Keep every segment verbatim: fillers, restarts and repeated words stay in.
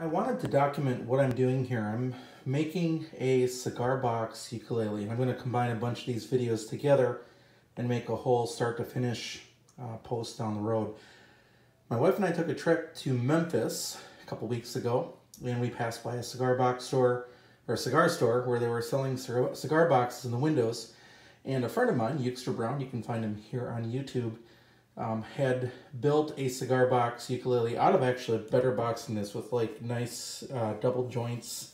I wanted to document what I'm doing here. I'm making a cigar box ukulele, and I'm going to combine a bunch of these videos together and make a whole start to finish uh, post down the road. My wife and I took a trip to Memphis a couple weeks ago, and we passed by a cigar box store, or a cigar store, where they were selling cigar boxes in the windows. And a friend of mine, Euxter Brown, you can find him here on YouTube, Um, had built a cigar box ukulele out of actually a better box than this, with like nice uh, double joints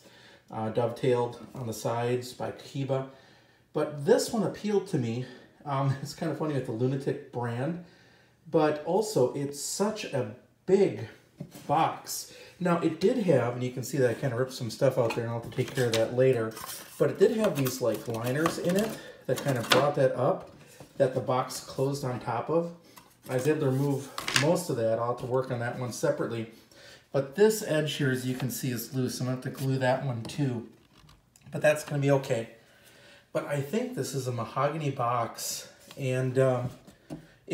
uh, dovetailed on the sides by Kiba. But this one appealed to me. Um, it's kind of funny with the Lunatic brand, but also it's such a big box. Now it did have, and you can see that I kind of ripped some stuff out there and I'll have to take care of that later, but it did have these like liners in it that kind of brought that up, that the box closed on top of. I was able to remove most of that. I'll have to work on that one separately. But this edge here, as you can see, is loose. I'm going to have to glue that one too. But that's going to be okay. But I think this is a mahogany box, and um,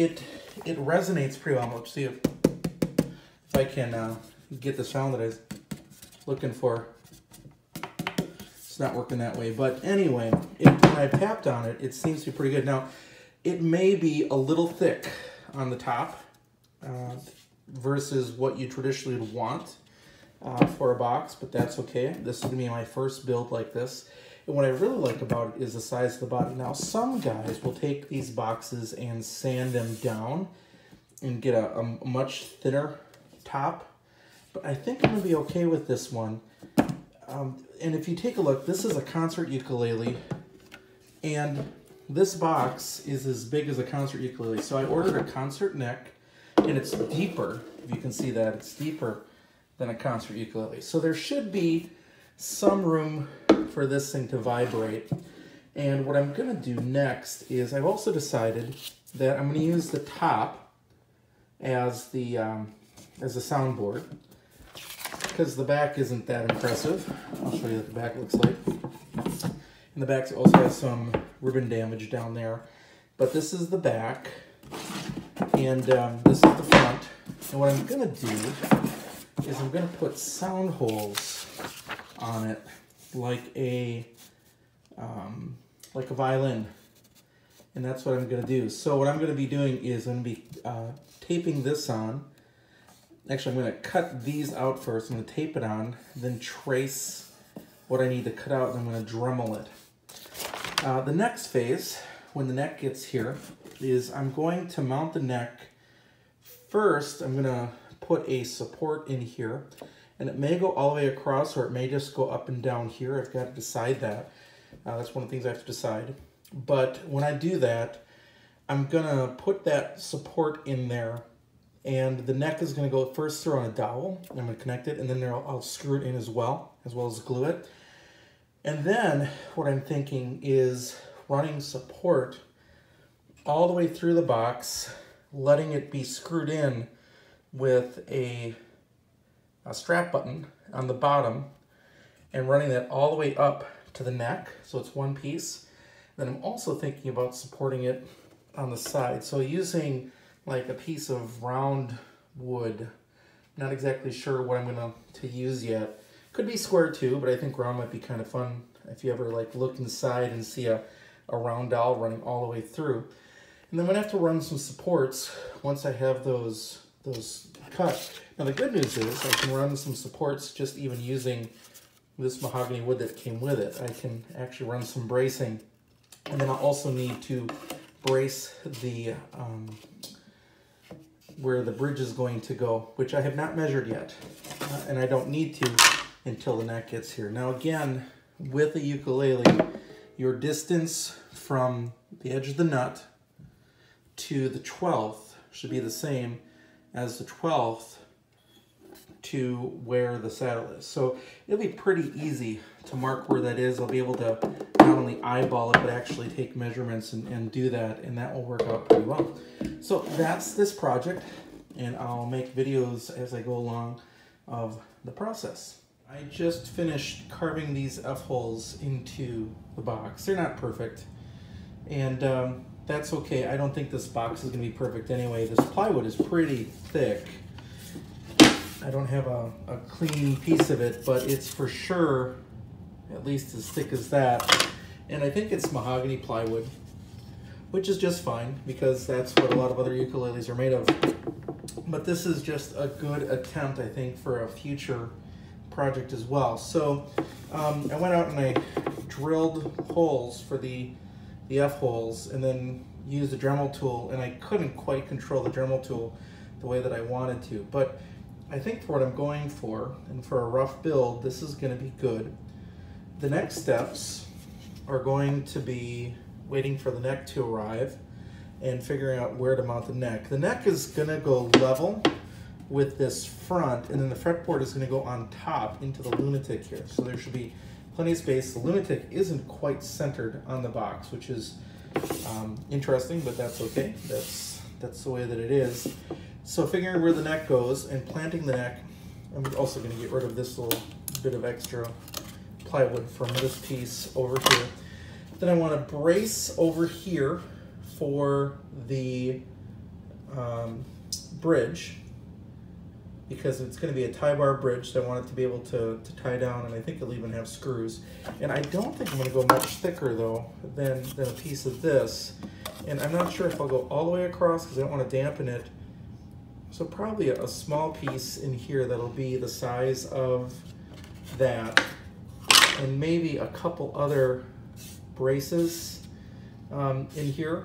it it resonates pretty well. Let's see if, if I can uh, get the sound that I was looking for. It's not working that way. But anyway, it, when I tapped on it, it seems to be pretty good. Now, it may be a little thick on the top uh, versus what you traditionally would want uh, for a box, but that's okay. This is gonna be my first build like this. And what I really like about it is the size of the body. Now, some guys will take these boxes and sand them down and get a, a much thinner top, but I think I'm gonna be okay with this one. Um, and if you take a look, this is a concert ukulele, and this box is as big as a concert ukulele. So I ordered a concert neck, and it's deeper, if you can see that, it's deeper than a concert ukulele. So there should be some room for this thing to vibrate. And what I'm gonna do next is I've also decided that I'm gonna use the top as the, um, as a soundboard, because the back isn't that impressive. I'll show you what the back looks like. And the back also has some ribbon damage down there. But this is the back, and um, this is the front. And what I'm gonna do is I'm gonna put sound holes on it, like a, um, like a violin. And that's what I'm gonna do. So what I'm gonna be doing is I'm gonna be uh, taping this on. Actually, I'm gonna cut these out first. I'm gonna tape it on, then trace what I need to cut out, and I'm gonna Dremel it. Uh, the next phase, when the neck gets here, is I'm going to mount the neck. First, I'm gonna put a support in here, and it may go all the way across, or it may just go up and down here. I've got to decide that. Uh, that's one of the things I have to decide. But when I do that, I'm gonna put that support in there, and the neck is gonna go first through on a dowel. I'm gonna connect it, and then I'll, I'll screw it in as well, as well as glue it. And then what I'm thinking is running support all the way through the box, letting it be screwed in with a, a strap button on the bottom, and running that all the way up to the neck, so it's one piece. Then I'm also thinking about supporting it on the side. So using like a piece of round wood, not exactly sure what I'm gonna to use yet. Could be square too, but I think round might be kind of fun if you ever like look inside and see a, a round dowel running all the way through. And then I'm gonna have to run some supports once I have those those cut. Now the good news is I can run some supports just even using this mahogany wood that came with it. I can actually run some bracing, and then I also need to brace the um, where the bridge is going to go, which I have not measured yet, uh, and I don't need to until the neck gets here. Now again, with a ukulele, your distance from the edge of the nut to the twelfth should be the same as the twelfth to where the saddle is. So it'll be pretty easy to mark where that is. I'll be able to not only eyeball it, but actually take measurements and, and do that, and that will work out pretty well. So that's this project, and I'll make videos as I go along of the process. I just finished carving these F-holes into the box. They're not perfect, and um, that's okay. I don't think this box is gonna be perfect anyway. This plywood is pretty thick, I don't have a, a clean piece of it, but it's for sure at least as thick as that. And I think it's mahogany plywood, which is just fine because that's what a lot of other ukuleles are made of. But this is just a good attempt, I think, for a future project as well. So um, I went out and I drilled holes for the, the F holes, and then used a Dremel tool, and I couldn't quite control the Dremel tool the way that I wanted to. But I think for what I'm going for, and for a rough build, this is gonna be good. The next steps are going to be waiting for the neck to arrive and figuring out where to mount the neck. The neck is gonna go level with this front, and then the fretboard is gonna go on top into the Lunatic here. So there should be plenty of space. The Lunatic isn't quite centered on the box, which is um, interesting, but that's okay. That's, that's the way that it is. So figuring where the neck goes and planting the neck, I'm also gonna get rid of this little bit of extra plywood from this piece over here. Then I wanna brace over here for the um, bridge, because it's gonna be a tie bar bridge, so I want it to be able to, to tie down, and I think it'll even have screws. And I don't think I'm gonna go much thicker though than, than a piece of this. And I'm not sure if I'll go all the way across because I don't wanna dampen it. So probably a, a small piece in here that'll be the size of that, and maybe a couple other braces um, in here.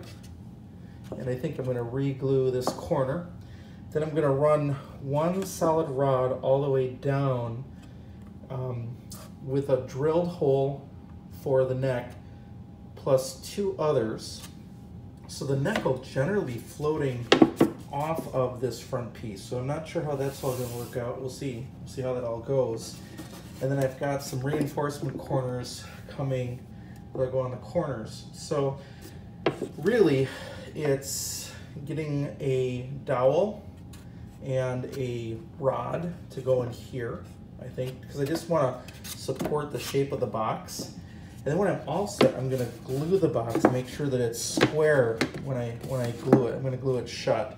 And I think I'm gonna re-glue this corner. Then I'm gonna run one solid rod all the way down um, with a drilled hole for the neck plus two others. So the neck will generally be floating off of this front piece. So I'm not sure how that's all gonna work out. We'll see, we'll see how that all goes. And then I've got some reinforcement corners coming that go on the corners. So really it's getting a dowel and a rod to go in here, I think, because I just wanna support the shape of the box. And then when I'm all set, I'm gonna glue the box to make sure that it's square when I, when I glue it. I'm gonna glue it shut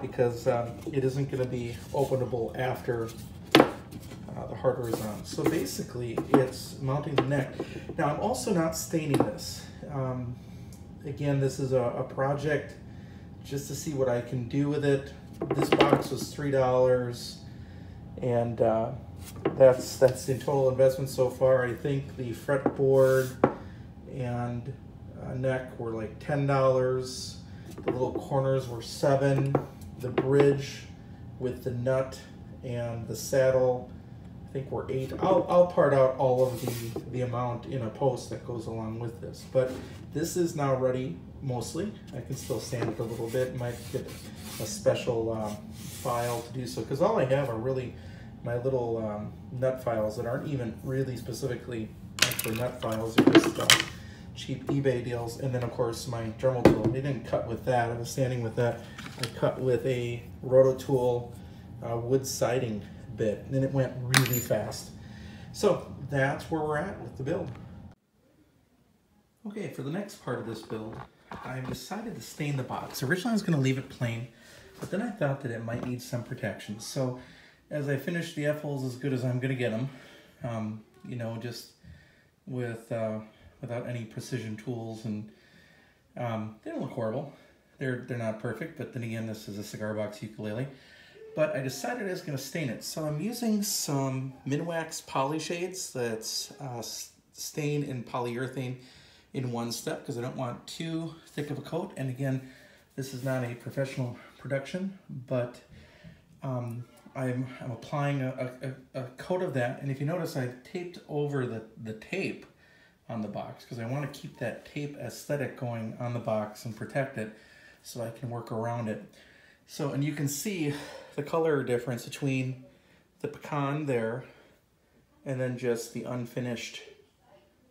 because um, it isn't gonna be openable after uh, the hardware is on. So basically it's mounting the neck. Now I'm also not staining this. Um, again, this is a, a project just to see what I can do with it. This box was three dollars, and uh, that's that's the total investment so far. I think the fretboard and uh, neck were like ten dollars. The little corners were seven. The bridge with the nut and the saddle, I think, were eight. I'll, I'll part out all of the, the amount in a post that goes along with this. But this is now ready mostly. I can still sand it a little bit. Might get a special uh, file to do so, because all I have are really my little um, nut files that aren't even really specifically actually nut files. They're just uh, cheap eBay deals. And then of course my Dremel tool. They didn't cut with that. I was sanding with that. I cut with a Rototool uh, wood siding bit, and it went really fast. So that's where we're at with the build. Okay, for the next part of this build, I've decided to stain the box. Originally I was going to leave it plain, but then I thought that it might need some protection. So as I finish the F-holes as good as I'm going to get them, um, you know, just with uh, without any precision tools, and um, they don't look horrible. They're, they're not perfect, but then again, this is a cigar box ukulele. But I decided I was going to stain it. So I'm using some Minwax Polyshades. That's uh, stain and polyurethane in one step, because I don't want too thick of a coat. And again, this is not a professional production, but um, I'm, I'm applying a, a, a coat of that. And if you notice, I've taped over the, the tape on the box, because I want to keep that tape aesthetic going on the box and protect it so I can work around it. So, and you can see the color difference between the pecan there and then just the unfinished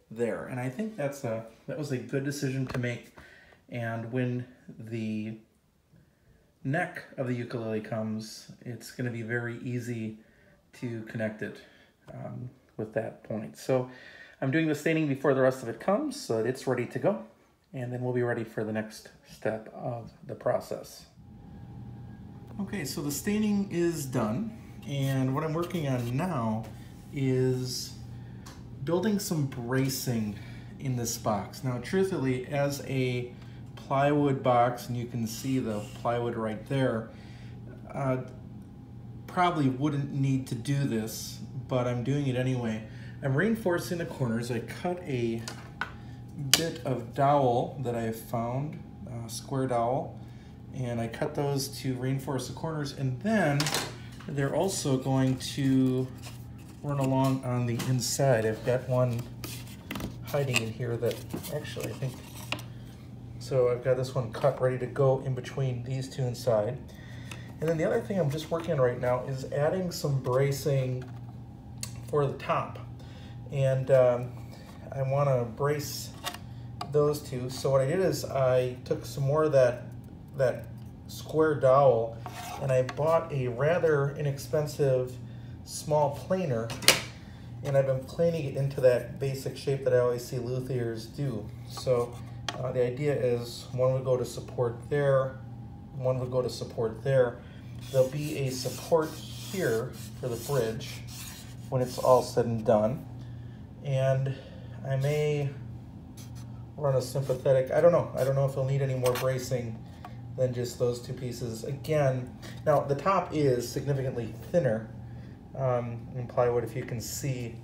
there. And I think that's a, that was a good decision to make. And when the neck of the ukulele comes, it's gonna be very easy to connect it um, with that point. So I'm doing the staining before the rest of it comes so that it's ready to go. And then we'll be ready for the next step of the process. Okay, so the staining is done, And what I'm working on now is building some bracing in this box. Now, truthfully, as a plywood box, and you can see the plywood right there, uh, probably wouldn't need to do this, but I'm doing it anyway. I'm reinforcing the corners. I cut a bit of dowel that I found, uh, square dowel, and I cut those to reinforce the corners, and then they're also going to run along on the inside. I've got one hiding in here that actually I think, so I've got this one cut ready to go in between these two inside. And then the other thing I'm just working on right now is adding some bracing for the top. And um, I want to brace those two. So what I did is I took some more of that, that square dowel, and I bought a rather inexpensive small planer, and I've been planing it into that basic shape that I always see luthiers do. So uh, the idea is one would go to support there, one would go to support there. There'll be a support here for the bridge when it's all said and done. And I may run a sympathetic, I don't know. I don't know if you'll need any more bracing than just those two pieces. Again, now the top is significantly thinner um, in plywood, if you can see,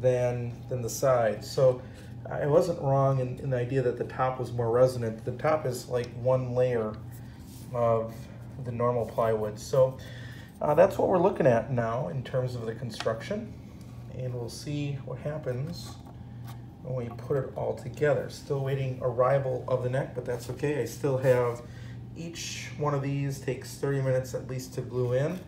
than, than the sides. So I wasn't wrong in, in the idea that the top was more resonant. The top is like one layer of the normal plywood. So uh, that's what we're looking at now in terms of the construction. And we'll see what happens when we put it all together. Still waiting arrival of the neck, but that's okay. I still have each one of these takes thirty minutes at least to glue in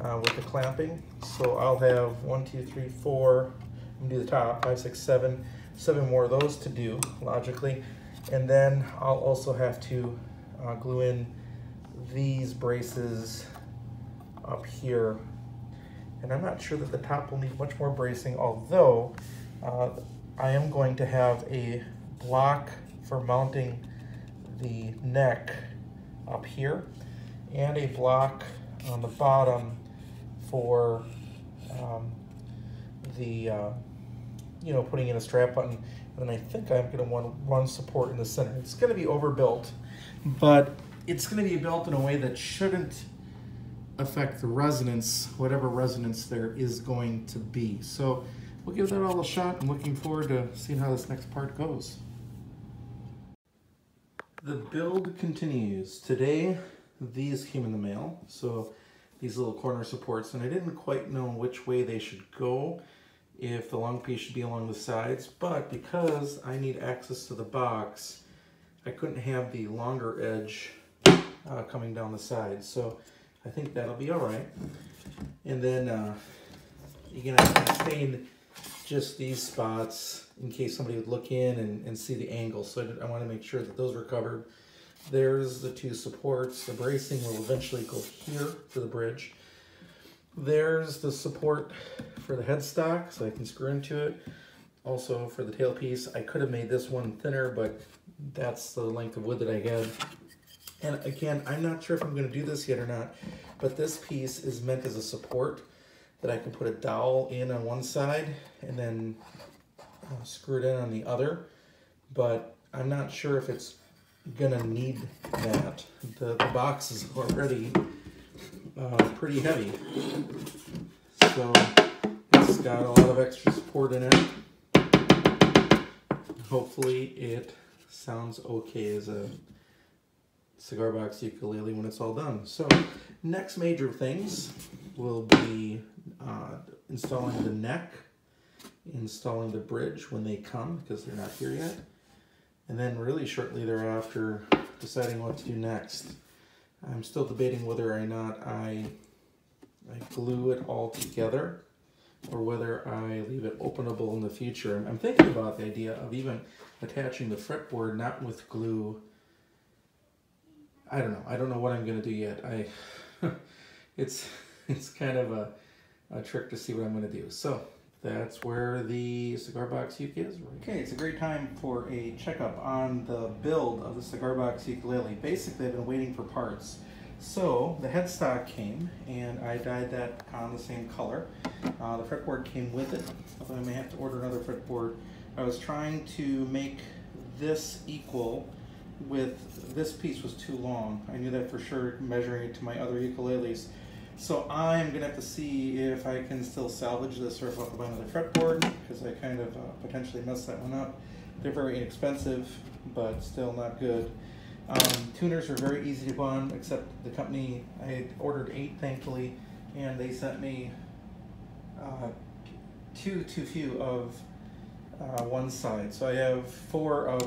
uh, with the clamping. So I'll have one, two, three, four, I'm gonna do the top, five, six, seven, seven more of those to do, logically. And then I'll also have to uh, glue in these braces up here. And I'm not sure that the top will need much more bracing, although uh, I am going to have a block for mounting the neck up here, and a block on the bottom for um, the, uh, you know, putting in a strap button. And I think I'm gonna want one support in the center. It's gonna be overbuilt, but it's gonna be built in a way that shouldn't affect the resonance, whatever resonance there is going to be. So we'll give that all a shot. I'm looking forward to seeing how this next part goes. The build continues. Today, these came in the mail. So these little corner supports, and I didn't quite know which way they should go, if the long piece should be along the sides, but because I need access to the box, I couldn't have the longer edge uh, coming down the side. So I think that'll be all right. And then uh, again, I stained just these spots in case somebody would look in and, and see the angle. So I, did, I want to make sure that those were covered. There's the two supports. The bracing will eventually go here for the bridge. There's the support for the headstock, so I can screw into it. Also for the tailpiece, I could have made this one thinner, but that's the length of wood that I had. And again, I'm not sure if I'm going to do this yet or not, but this piece is meant as a support that I can put a dowel in on one side and then uh, screw it in on the other. But I'm not sure if it's going to need that. The, the box is already uh, pretty heavy, so it's got a lot of extra support in it. Hopefully it sounds okay as a cigar box ukulele when it's all done. So next major things will be uh, installing the neck, installing the bridge when they come, because they're not here yet, and then really shortly thereafter deciding what to do next. I'm still debating whether or not I, I glue it all together or whether I leave it openable in the future. I'm thinking about the idea of even attaching the fretboard not with glue. I don't know. I don't know what I'm going to do yet. I, it's it's kind of a, a trick to see what I'm going to do. So that's where the Cigar Box Uke is. Right? Okay, it's a great time for a checkup on the build of the Cigar Box Ukulele. Basically, I've been waiting for parts. So the headstock came, and I dyed that on the same color. Uh, the fretboard came with it, although I may have to order another fretboard. I was trying to make this equal with, this piece was too long. I knew that for sure measuring it to my other ukuleles. So I'm gonna have to see if I can still salvage this or if I'll have to buy another fretboard, because I kind of uh, potentially messed that one up. They're very inexpensive, but still not good. Um, tuners are very easy to bond, except the company, I had ordered eight thankfully, and they sent me uh, two too few of uh, one side. So I have four of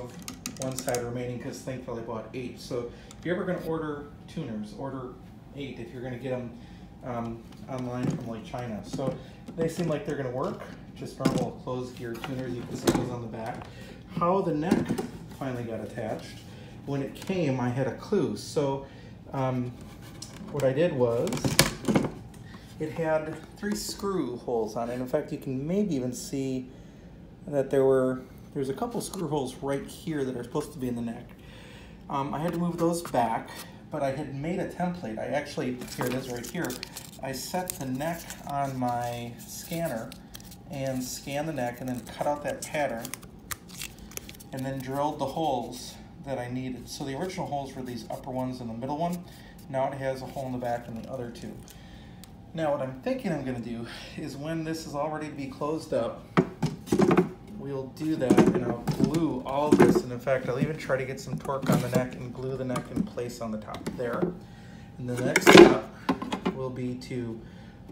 one side remaining because thankfully I bought eight. So if you're ever going to order tuners, order eight if you're going to get them um, online from like China. So they seem like they're going to work, just normal closed gear tuners. You can see those on the back. How the neck finally got attached. When it came, I had a clue. So um, what I did was, it had three screw holes on it. In fact, you can maybe even see that there were, there's a couple screw holes right here that are supposed to be in the neck. Um, I had to move those back, but I had made a template. I actually, here it is right here. I set the neck on my scanner and scanned the neck and then cut out that pattern and then drilled the holes that I needed. So the original holes were these upper ones and the middle one. Now it has a hole in the back and the other two. Now what I'm thinking I'm gonna do is when this is all ready to be closed up, we'll do that and I'll glue all of this. And in fact, I'll even try to get some torque on the neck and glue the neck in place on the top there. And the next step will be to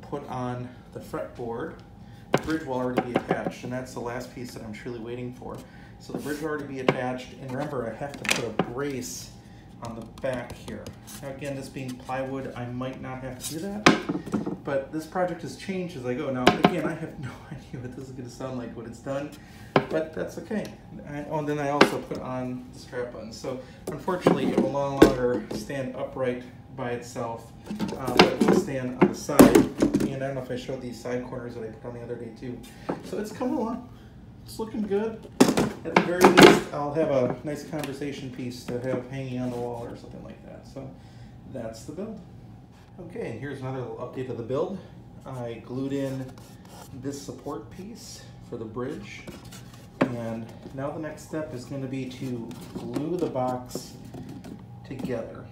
put on the fretboard. The bridge will already be attached, and that's the last piece that I'm truly waiting for. So the bridge will already be attached, and remember, I have to put a brace on the back here. Now again, this being plywood, I might not have to do that, but this project has changed as I go. Now again, I have no idea what this is gonna sound like when it's done, but that's okay. I, oh, and then I also put on the strap on. So unfortunately, it will no longer stand upright by itself, uh, but it will stand on the side. And I don't know if I showed these side corners that I put on the other day too. So it's coming along, it's looking good. At the very least, I'll have a nice conversation piece to have hanging on the wall or something like that. So that's the build. Okay, and here's another little update of the build. I glued in this support piece for the bridge. And now the next step is going to be to glue the box together.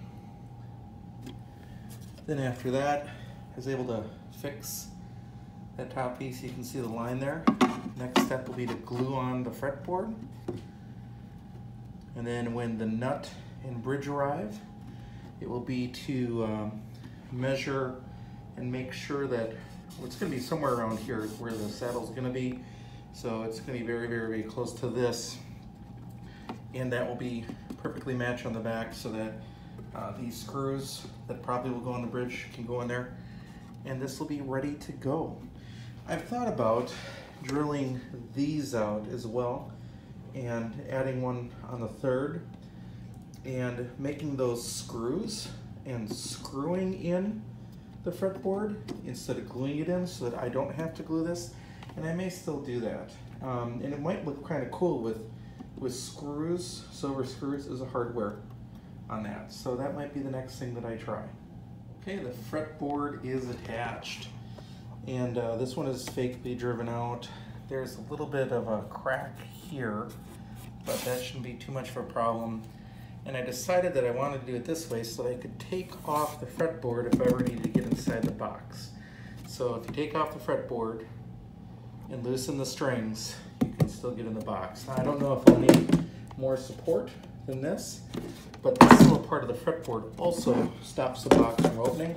Then after that, I was able to fix that top piece. You can see the line there. Next step will be to glue on the fretboard. And then when the nut and bridge arrive, it will be to um, measure and make sure that, well, it's gonna be somewhere around here where the saddle's gonna be. So it's gonna be very, very, very close to this. And that will be perfectly matched on the back so that uh, these screws that probably will go on the bridge can go in there. And this will be ready to go. I've thought about drilling these out as well and adding one on the third and making those screws and screwing in the fretboard instead of gluing it in so that I don't have to glue this. And I may still do that. Um, and it might look kind of cool with, with screws, silver screws as a hardware on that. So that might be the next thing that I try. Okay, the fretboard is attached. And uh, this one is fakely driven out. There's a little bit of a crack here, but that shouldn't be too much of a problem. And I decided that I wanted to do it this way so that I could take off the fretboard if I ever needed to get inside the box. So if you take off the fretboard and loosen the strings, you can still get in the box. Now, I don't know if I'll need more support than this, but this little part of the fretboard also stops the box from opening.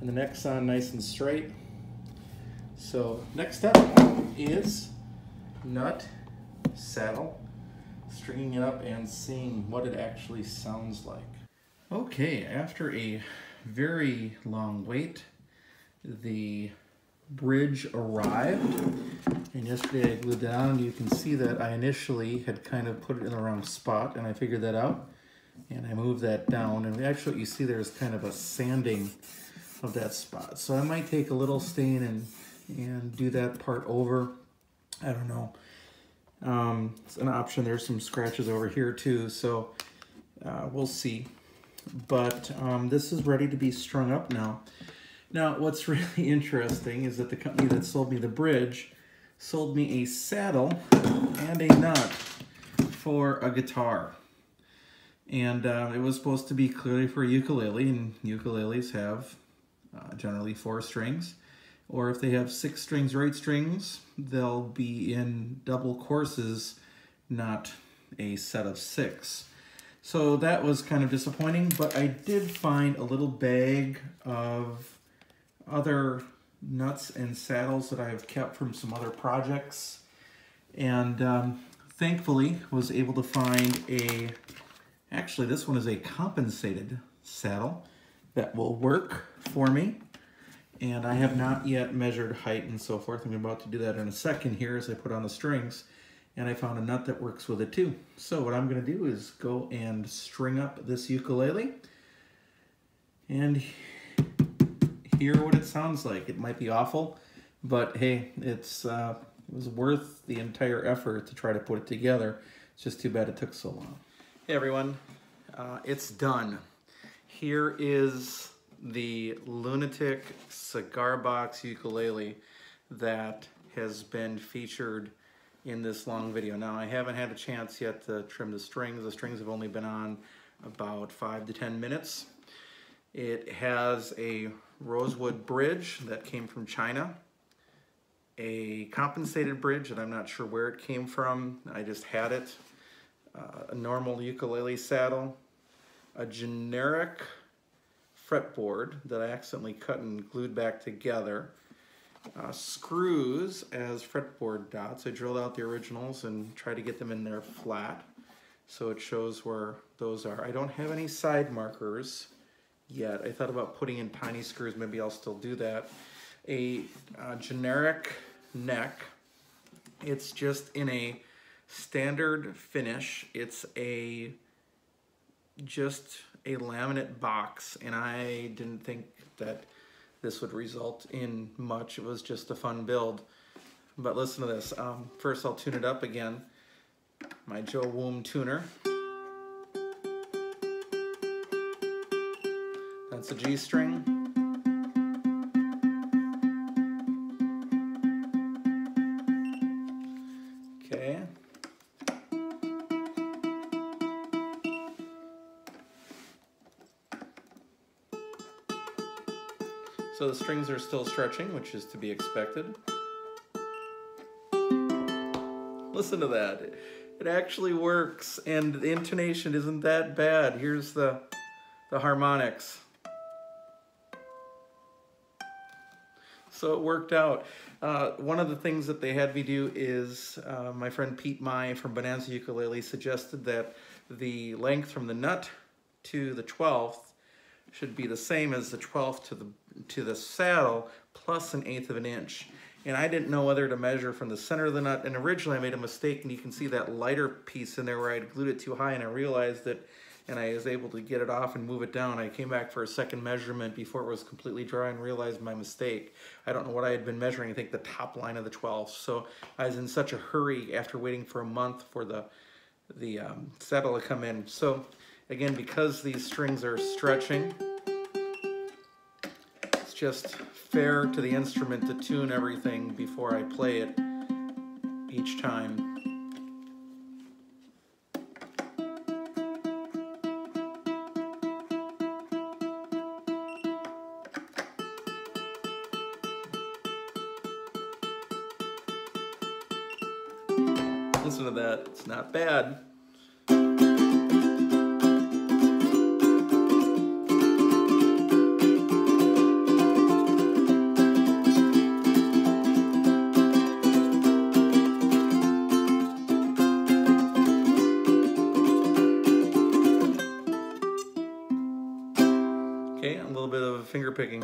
And the neck's on nice and straight. So next step is nut, saddle, stringing it up and seeing what it actually sounds like. Okay, after a very long wait, the bridge arrived. And yesterday I glued that on. You can see that I initially had kind of put it in the wrong spot and I figured that out. And I moved that down. And actually what you see there is kind of a sanding of that spot. So I might take a little stain and and do that part over. I don't know. Um, it's an option. There's some scratches over here too, so uh, we'll see. but um, this is ready to be strung up now. Now, what's really interesting is that the company that sold me the bridge sold me a saddle and a nut for a guitar. And uh, it was supposed to be clearly for a ukulele, and ukuleles have uh, generally four strings. Or if they have six strings or eight strings, they'll be in double courses, not a set of six. So that was kind of disappointing, but I did find a little bag of other nuts and saddles that I have kept from some other projects. And um, thankfully was able to find a, actually this one is a compensated saddle that will work for me. And I have not yet measured height and so forth. I'm about to do that in a second here as I put on the strings. And I found a nut that works with it too. So what I'm going to do is go and string up this ukulele and hear what it sounds like. It might be awful, but hey, it's uh, it was worth the entire effort to try to put it together. It's just too bad it took so long. Hey everyone, uh, it's done. Here is the Lunatic cigar box ukulele that has been featured in this long video. Now, I haven't had a chance yet to trim the strings. The strings have only been on about five to ten minutes. It has a rosewood bridge that came from China, a compensated bridge that I'm not sure where it came from. I just had it. Uh, a normal ukulele saddle, a generic fretboard that I accidentally cut and glued back together. Uh, screws as fretboard dots. I drilled out the originals and tried to get them in there flat so it shows where those are. I don't have any side markers yet. I thought about putting in tiny screws. Maybe I'll still do that. A uh, generic neck. It's just in a standard finish. It's a just a laminate box, and I didn't think that this would result in much. It was just a fun build. But listen to this. Um, first I'll tune it up again. My Joe Woom tuner. That's a G string. Okay. So the strings are still stretching, which is to be expected. Listen to that. It actually works, and the intonation isn't that bad. Here's the, the harmonics. So it worked out. Uh, one of the things that they had me do is uh, my friend Pete Mai from Bonanza Ukulele suggested that the length from the nut to the twelfth should be the same as the twelfth to the to the saddle plus an eighth of an inch. And I didn't know whether to measure from the center of the nut, and originally I made a mistake, and you can see that lighter piece in there where I had glued it too high, and I realized that, and I was able to get it off and move it down. I came back for a second measurement before it was completely dry and realized my mistake. I don't know what I had been measuring. I think the top line of the twelfth. So I was in such a hurry after waiting for a month for the, the um, saddle to come in. So again, because these strings are stretching, it's just fair to the instrument to tune everything before I play it each time. Listen to that, it's not bad. Okay, a little bit of finger picking.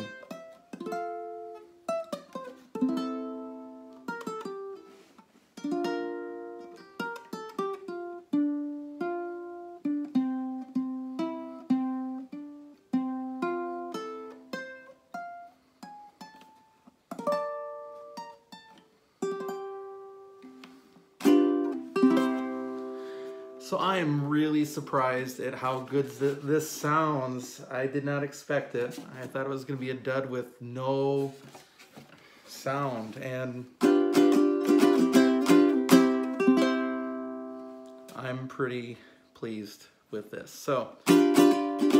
So I am really surprised at how good th this sounds. I did not expect it. I thought it was gonna be a dud with no sound, and I'm pretty pleased with this. So I'll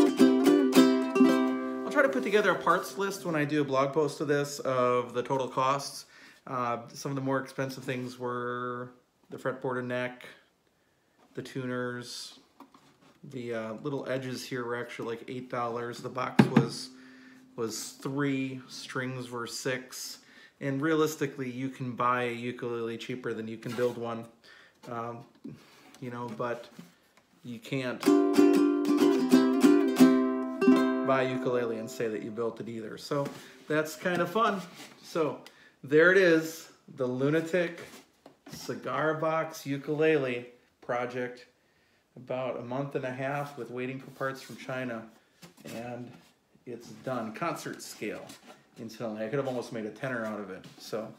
try to put together a parts list when I do a blog post of this, of the total costs. Uh, some of the more expensive things were the fretboard and neck, the tuners, the uh, little edges here were actually like eight dollars. The box was was three, strings were six, and realistically, you can buy a ukulele cheaper than you can build one, um, you know. But you can't buy a ukulele and say that you built it either. So that's kind of fun. So there it is, the Lunatic Cigar Box Ukulele project, about a month and a half with waiting for parts from China, and it's done. Concert scale. Until I could have almost made a tenor out of it. So